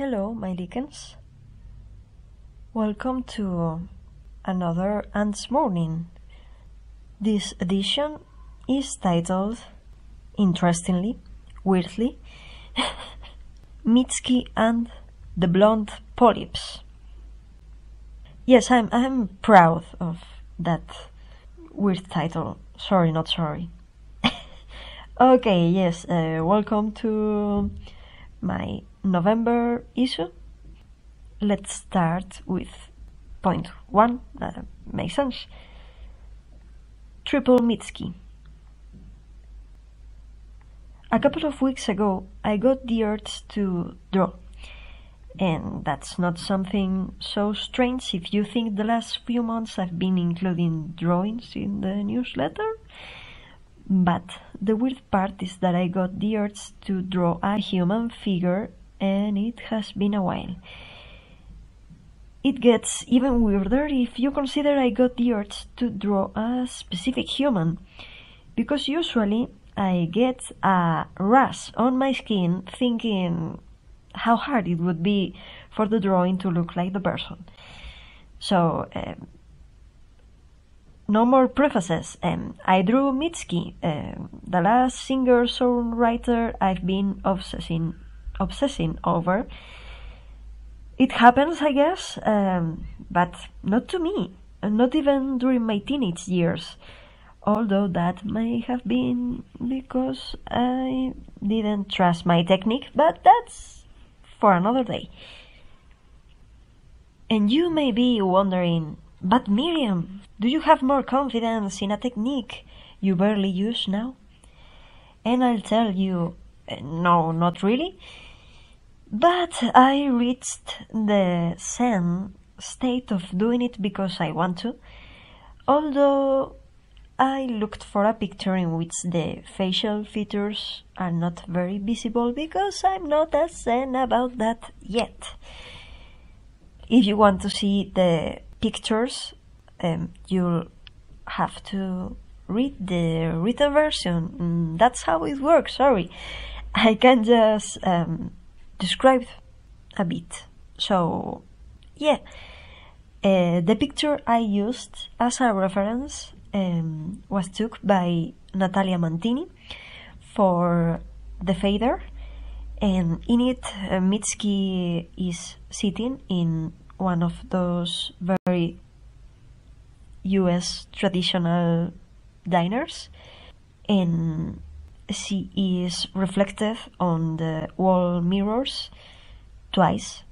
Hello, my deacons. Welcome to another Ants Morning. This edition is titled, interestingly, weirdly, Mitski and the Blonde Polyps. Yes, I'm proud of that weird title. Sorry, not sorry. Okay, yes, welcome to my November issue. Let's start with point one, that makes sense. Triple Mitski. A couple of weeks ago I got the urge to draw, and that's not something so strange if you think the last few months I've been including drawings in the newsletter. But the weird part is that I got the urge to draw a human figure, and it has been a while. It gets even weirder if you consider I got the urge to draw a specific human, because usually I get a rash on my skin thinking how hard it would be for the drawing to look like the person. So, no more prefaces. I drew Mitski, the last singer-songwriter I've been obsessing over. It happens, I guess, but not to me, not even during my teenage years, although that may have been because I didn't trust my technique, but that's for another day. And you may be wondering, but Miriam, do you have more confidence in a technique you barely use now? And I'll tell you, no, not really. But I reached the zen state of doing it because I want to, although I looked for a picture in which the facial features are not very visible because I'm not as zen about that yet. If you want to see the pictures, you'll have to read the written version. That's how it works, sorry. I can just described a bit. So, yeah, the picture I used as a reference was took by Natalia Mantini for The Fader, and in it Mitski is sitting in one of those very US traditional diners, and she is reflected on the wall mirrors twice,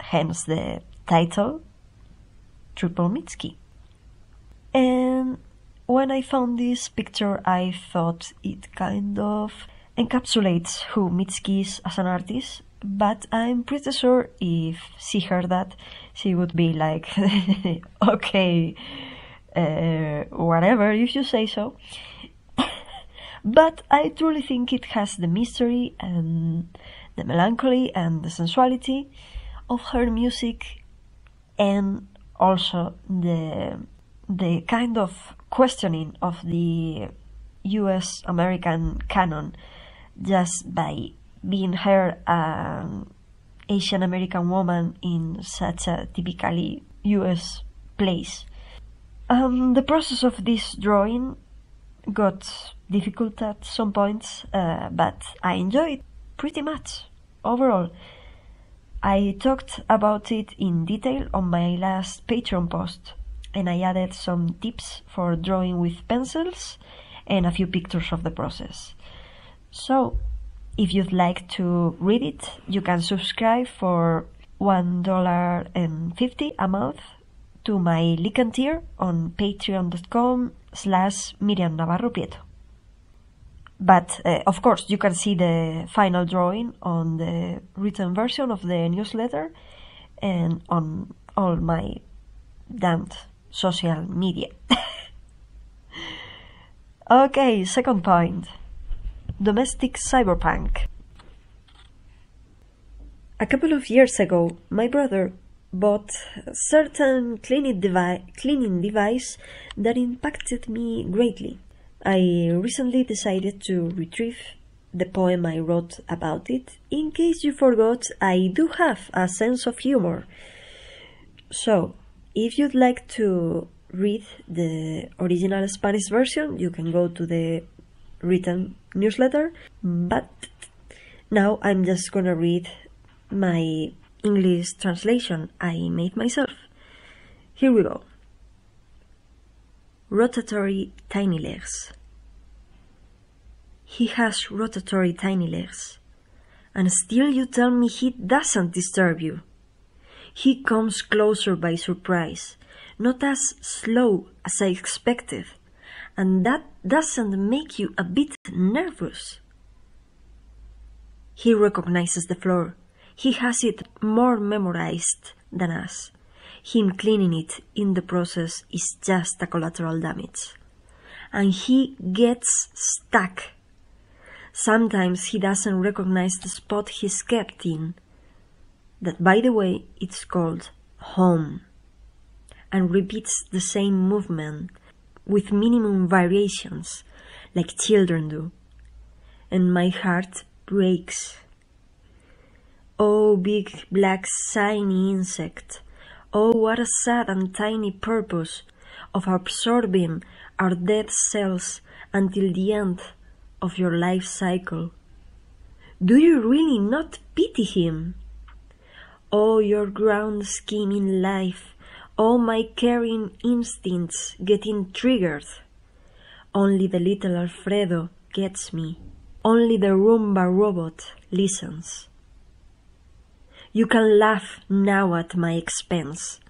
hence the title Triple Mitski. And when I found this picture, I thought it kind of encapsulates who Mitski is as an artist, but I'm pretty sure if she heard that, she would be like, okay, whatever, if you say so. But I truly think it has the mystery and the melancholy and the sensuality of her music, and also the kind of questioning of the US American canon just by being her Asian American woman in such a typically US place. The process of this drawing got difficult at some points, but I enjoyed it pretty much overall. I talked about it in detail on my last Patreon post, and I added some tips for drawing with pencils and a few pictures of the process. So, if you'd like to read it, you can subscribe for $1.50 a month to my Lichen tier on patreon.com/Miriam Navarro Prieto. But of course you can see the final drawing on the written version of the newsletter and on all my damned social media. Okay, second point. Domestic cyberpunk. A couple of years ago, my brother bought a certain cleaning device that impacted me greatly. I recently decided to retrieve the poem I wrote about it. In case you forgot, I do have a sense of humor. So, if you'd like to read the original Spanish version, you can go to the written newsletter, but now I'm just gonna read my English translation I made myself. Here we go. Rotatory tiny legs. He has rotatory tiny legs, and still you tell me he doesn't disturb you. He comes closer by surprise, not as slow as I expected, and that doesn't make you a bit nervous. He recognizes the floor. He has it more memorized than us. Him cleaning it in the process is just a collateral damage. And he gets stuck. Sometimes he doesn't recognize the spot he's kept in. That, by the way, it's called home. And repeats the same movement with minimum variations, like children do. And my heart breaks. Oh, big black shiny insect. Oh, what a sad and tiny purpose of absorbing our dead cells until the end of your life cycle. Do you really not pity him? Oh, your ground skin in life. Oh, my caring instincts getting triggered. Only the little Alfredo gets me. Only the Roomba robot listens. You can laugh now at my expense.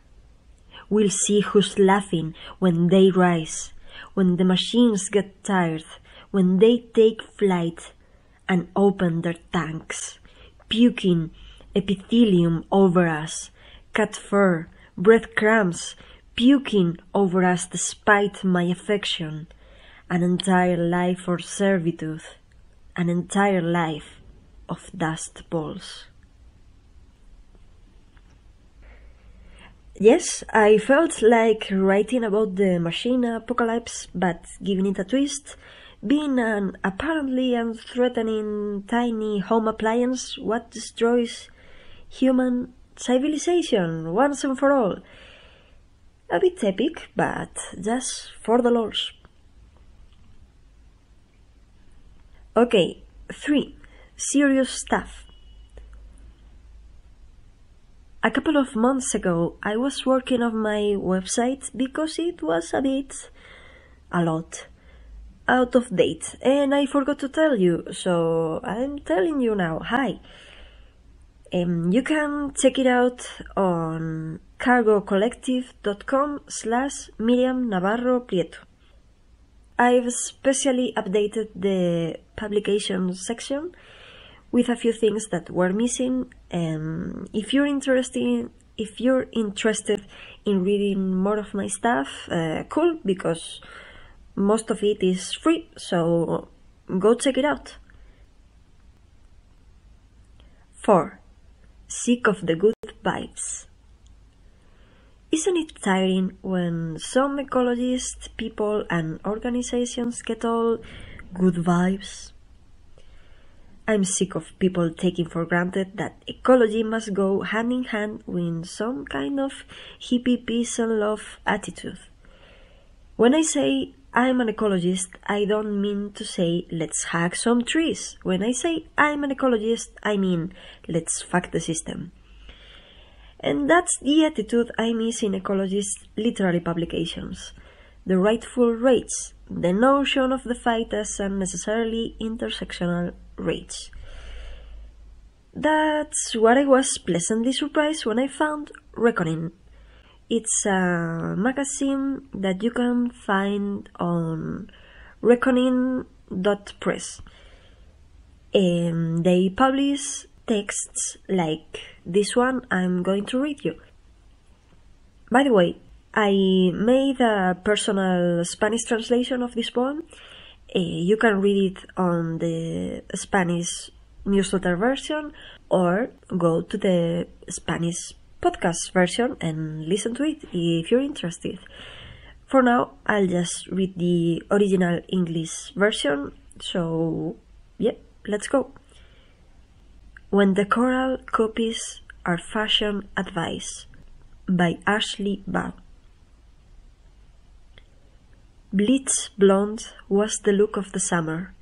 We'll see who's laughing when they rise, when the machines get tired, when they take flight and open their tanks, puking epithelium over us, cat fur, breadcrumbs, puking over us despite my affection, an entire life for servitude, an entire life of dust balls. Yes, I felt like writing about the machine apocalypse, but giving it a twist, being an apparently unthreatening tiny home appliance what destroys human civilization once and for all. A bit epic, but just for the lords. Okay, 3. Serious stuff. A couple of months ago, I was working on my website because it was a lot, out of date, and I forgot to tell you, so I'm telling you now. Hi! You can check it out on cargocollective.com/Miriam Navarro Prieto. I've especially updated the publication section with a few things that were missing. If you're interested in reading more of my stuff, cool, because most of it is free, so go check it out. 4. Sick of the good vibes. Isn't it tiring when some ecologists, people and organizations get all good vibes? I'm sick of people taking for granted that ecology must go hand in hand with some kind of hippie peace and love attitude. When I say I'm an ecologist, I don't mean to say let's hack some trees. When I say I'm an ecologist, I mean let's fuck the system. And that's the attitude I miss in ecologist literary publications. The rightful rage, the notion of the fight as unnecessarily intersectional rage. That's what I was pleasantly surprised when I found Reckoning. It's a magazine that you can find on reckoning.press. And they publish texts like this one I'm going to read you. By the way, I made a personal Spanish translation of this poem. You can read it on the Spanish newsletter version or go to the Spanish podcast version and listen to it if you're interested. For now, I'll just read the original English version, so yeah, Let's go. When the Coral Copies Are Fashion Advice by Ashley Bach. Bleach blonde was the look of the summer.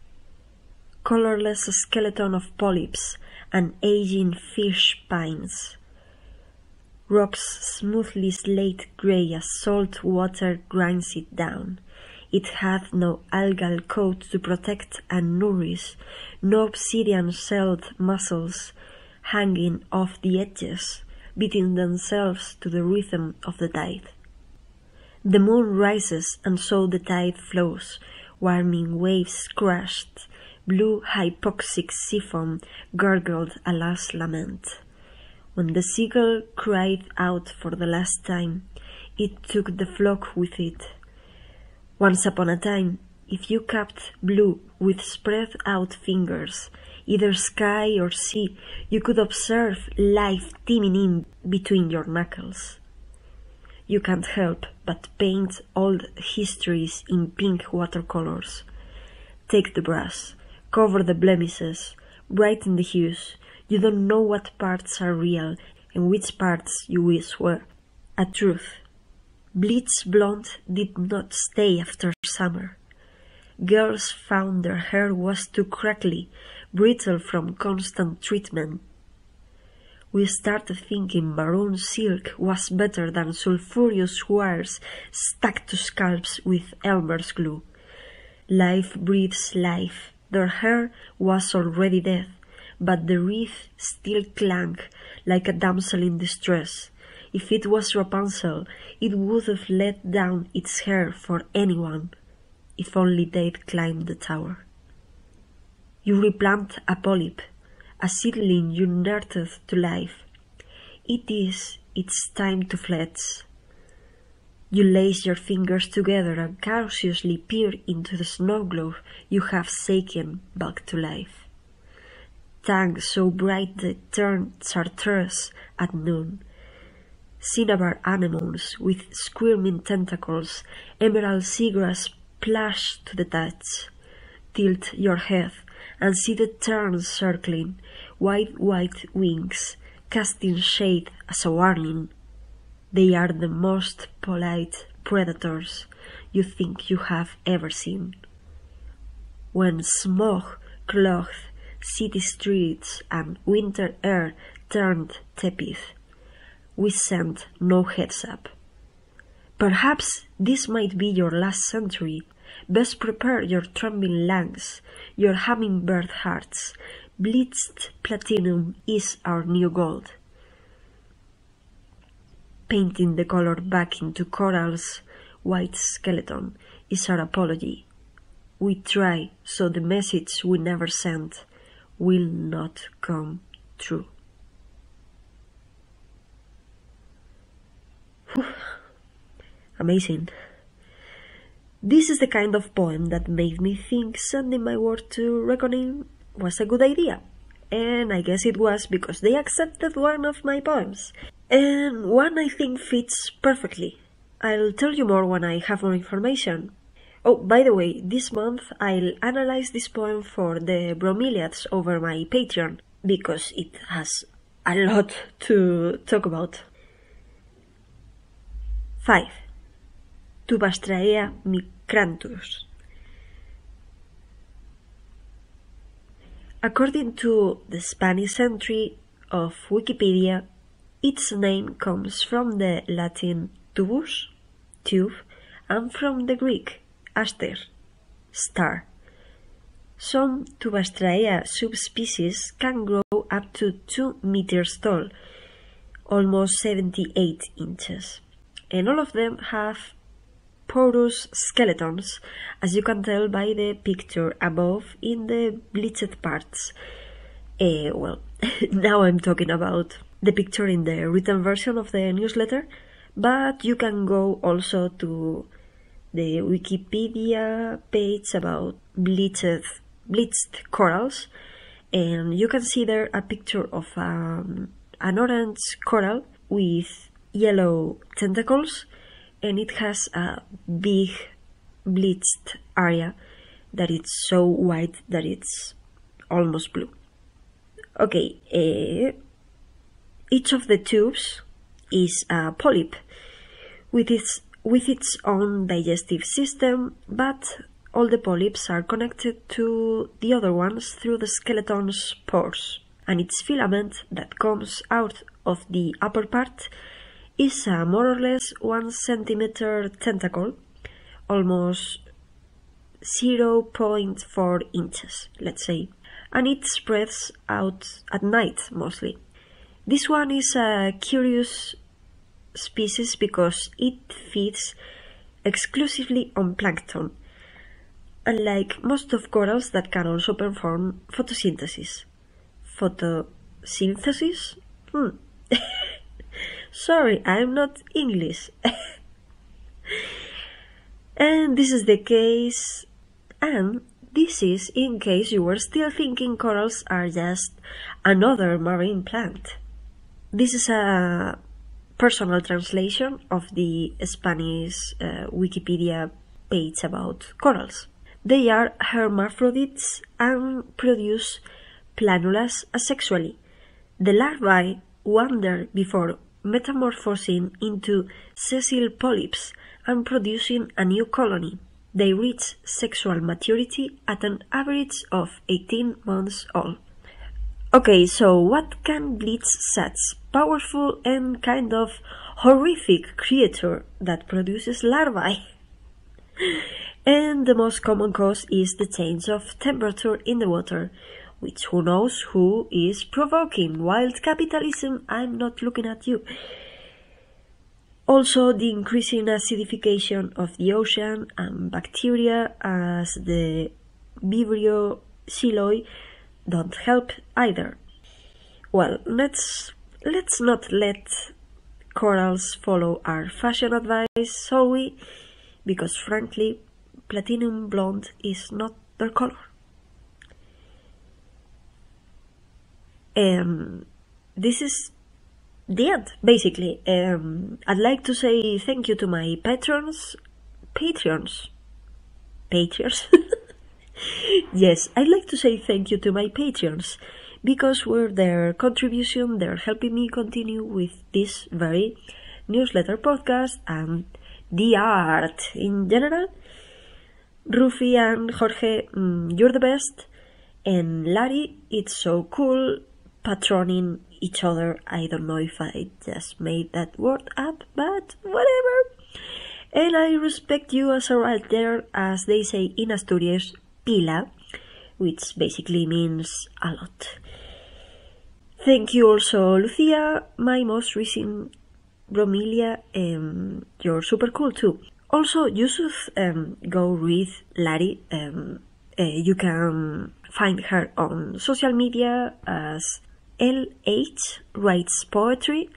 Colorless skeleton of polyps and aging fish pines. Rocks smoothly slate grey as salt water grinds it down. It hath no algal coat to protect and nourish, no obsidian-shelled muscles hanging off the edges, beating themselves to the rhythm of the tide. The moon rises and so the tide flows, warming waves crashed, blue hypoxic sea foam gurgled a last lament. When the seagull cried out for the last time, it took the flock with it. Once upon a time, if you capped blue with spread out fingers, either sky or sea, you could observe life teeming in between your knuckles. You can't help but paint old histories in pink watercolors. Take the brush, cover the blemishes, brighten the hues. You don't know what parts are real and which parts you wish were a truth. Bleach blonde did not stay after summer. Girls found their hair was too crackly, brittle from constant treatment. We started thinking maroon silk was better than sulfurous wires stuck to scalps with Elmer's glue. Life breathes life. Their hair was already dead, but the wreath still clung like a damsel in distress. If it was Rapunzel, it would have let down its hair for anyone, if only they'd climbed the tower. You replant a polyp, a seedling you nurtured to life. It is its time to fledge. You lace your fingers together and cautiously peer into the snow globe you have shaken back to life. Tongue so bright they turn chartreuse at noon. Cinnabar anemones with squirming tentacles, emerald seagrass plush to the touch. Tilt your head and see the terns circling, white wings, casting shade as a warning. They are the most polite predators you think you have ever seen. When smog clogged city streets and winter air turned tepid, we sent no heads up. Perhaps this might be your last century. Best prepare your trembling lungs, your hummingbird hearts. Bleached platinum is our new gold. Painting the color back into coral's white skeleton is our apology. We try, so the message we never sent will not come true. Amazing. This is the kind of poem that made me think sending my work to Reckoning was a good idea. And I guess it was because they accepted one of my poems. And one I think fits perfectly. I'll tell you more when I have more information. Oh, by the way, this month I'll analyze this poem for the bromeliads over my Patreon, because it has a lot to talk about. 5. Tubastraea Micrantus. According to the Spanish entry of Wikipedia, its name comes from the Latin tubus, tube, and from the Greek aster, star. Some Tubastraea subspecies can grow up to 2 meters tall, almost 78 inches. And all of them have porous skeletons, as you can tell by the picture above in the bleached parts. Well, now I'm talking about the picture in the written version of the newsletter, but you can go also to the Wikipedia page about bleached corals, and you can see there a picture of an orange coral with yellow tentacles, and it has a big bleached area that is so white that it's almost blue. Okay, each of the tubes is a polyp with its own digestive system, but all the polyps are connected to the other ones through the skeleton's pores, and its filament that comes out of the upper part is a more or less 1 centimeter tentacle, almost 0.4 inches, let's say, and it spreads out at night mostly. This one is a curious species because it feeds exclusively on plankton, unlike most of corals that can also perform photosynthesis. Photosynthesis? Sorry, I'm not English. And this is the case, and this is in case you were still thinking corals are just another marine plant. This is a personal translation of the Spanish Wikipedia page about corals. They are hermaphrodites and produce planulas asexually. The larvae wander before metamorphosing into sessile polyps and producing a new colony. They reach sexual maturity at an average of 18 months old. Okay, so what can bleach such powerful and kind of horrific creature that produces larvae? And the most common cause is the change of temperature in the water, which who knows who is provoking. Wild capitalism, I'm not looking at you. Also, the increasing acidification of the ocean and bacteria as the Vibrio siloi don't help either. Well, let's not let corals follow our fashion advice, shall we? Because frankly, platinum blonde is not their color. This is the end, basically. I'd like to say thank you to my Patreons. Yes, I'd like to say thank you to my Patreons, because with their contribution, they're helping me continue with this very newsletter podcast and the art in general. Rufi and Jorge, you're the best. And Larry, it's so cool patroning each other. I don't know if I just made that word up, but whatever. And I respect you as a writer, as they say in Asturias, pila, which basically means a lot. Thank you also, Lucia, my most recent Romilia, and you're super cool too. Also, you should go read Larry. You can find her on social media as LH Writes Poetry,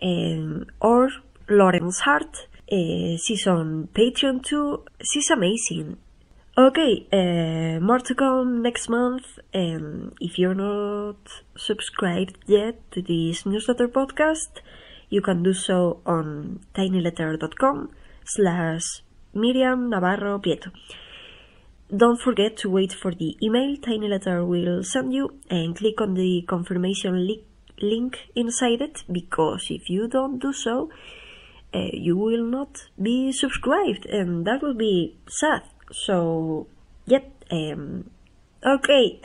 or Laurence Hart. She's on Patreon too. She's amazing. Okay, more to come next month. And if you're not subscribed yet to this newsletter podcast, you can do so on tinyletter.com/Miriam Navarro Prieto. Don't forget to wait for the email Tiny Letter will send you, and click on the confirmation link inside it, because if you don't do so, you will not be subscribed, and that will be sad. So, yep, okay.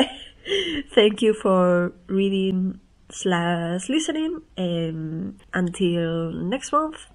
Thank you for reading/listening, and until next month.